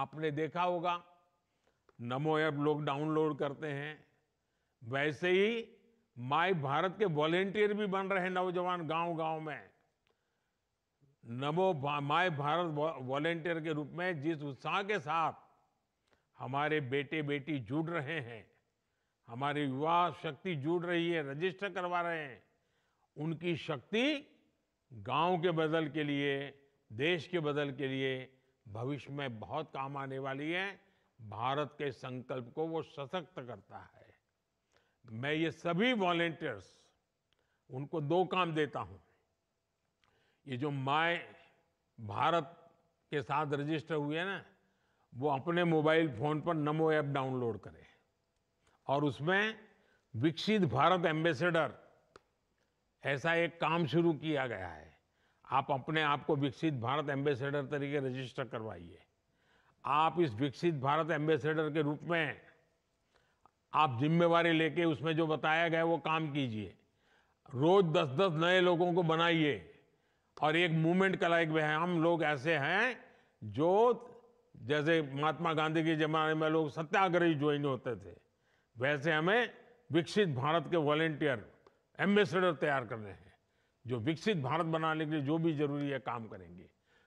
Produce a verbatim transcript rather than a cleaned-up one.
आपने देखा होगा नमो ऐप लोग डाउनलोड करते हैं, वैसे ही माय भारत के वॉलेंटियर भी बन रहे हैं नौजवान गांव-गांव में। नमो माय भारत वॉलेंटियर के रूप में जिस उत्साह के साथ हमारे बेटे बेटी जुड़ रहे हैं, हमारी युवा शक्ति जुड़ रही है, रजिस्टर करवा रहे हैं, उनकी शक्ति गांव के बदल के लिए, देश के बदल के लिए भविष्य में बहुत काम आने वाली है। भारत के संकल्प को वो सशक्त करता है। मैं ये सभी वॉलेंटियर्स उनको दो काम देता हूँ। ये जो माय भारत के साथ रजिस्टर हुए हैं ना, वो अपने मोबाइल फोन पर नमो ऐप डाउनलोड करें और उसमें विकसित भारत एम्बेसडर ऐसा एक काम शुरू किया गया है। आप अपने आप को विकसित भारत एम्बेसडर तरीके रजिस्टर करवाइए। आप इस विकसित भारत एम्बेसडर के रूप में आप जिम्मेवारी लेके उसमें जो बताया गया है वो काम कीजिए। रोज दस दस नए लोगों को बनाइए और एक मूवमेंट कराइए। हम लोग ऐसे हैं जो जैसे महात्मा गांधी के जमाने में लोग सत्याग्रही ज्वाइन होते थे, वैसे हमें विकसित भारत के वॉलेंटियर एम्बेसडर तैयार करने हैं जो विकसित भारत बनाने के लिए जो भी जरूरी है काम करेंगे।